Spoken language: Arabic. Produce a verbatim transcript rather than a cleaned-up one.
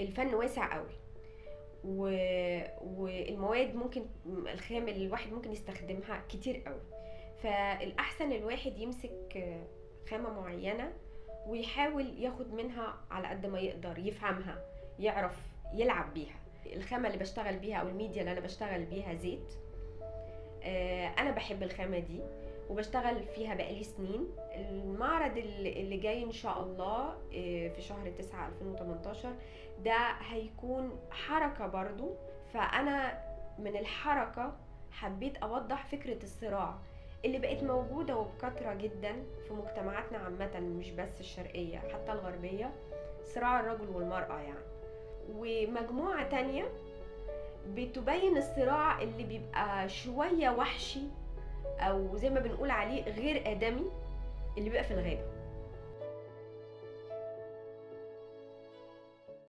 الفن واسع قوي، والمواد ممكن الخام اللي الواحد ممكن يستخدمها كتير قوي، فالأحسن الواحد يمسك خامة معينة ويحاول ياخد منها على قد ما يقدر، يفهمها، يعرف يلعب بيها. الخامة اللي بشتغل بيها أو الميديا اللي أنا بشتغل بيها زيت، أنا بحب الخامة دي وبشتغل فيها بقالي سنين. المعرض اللي جاي إن شاء الله في شهر تسعة ألفين وثمانتاشر ده هيكون حركة برضو، فأنا من الحركة حبيت أوضح فكرة الصراع اللي بقت موجودة وبكثرة جدا في مجتمعاتنا عامة، مش بس الشرقية حتى الغربية، صراع الرجل والمرأة يعني. ومجموعة تانية بتبين الصراع اللي بيبقى شوية وحشي، أو زي ما بنقول عليه غير آدمي، اللي بيبقى في الغابة.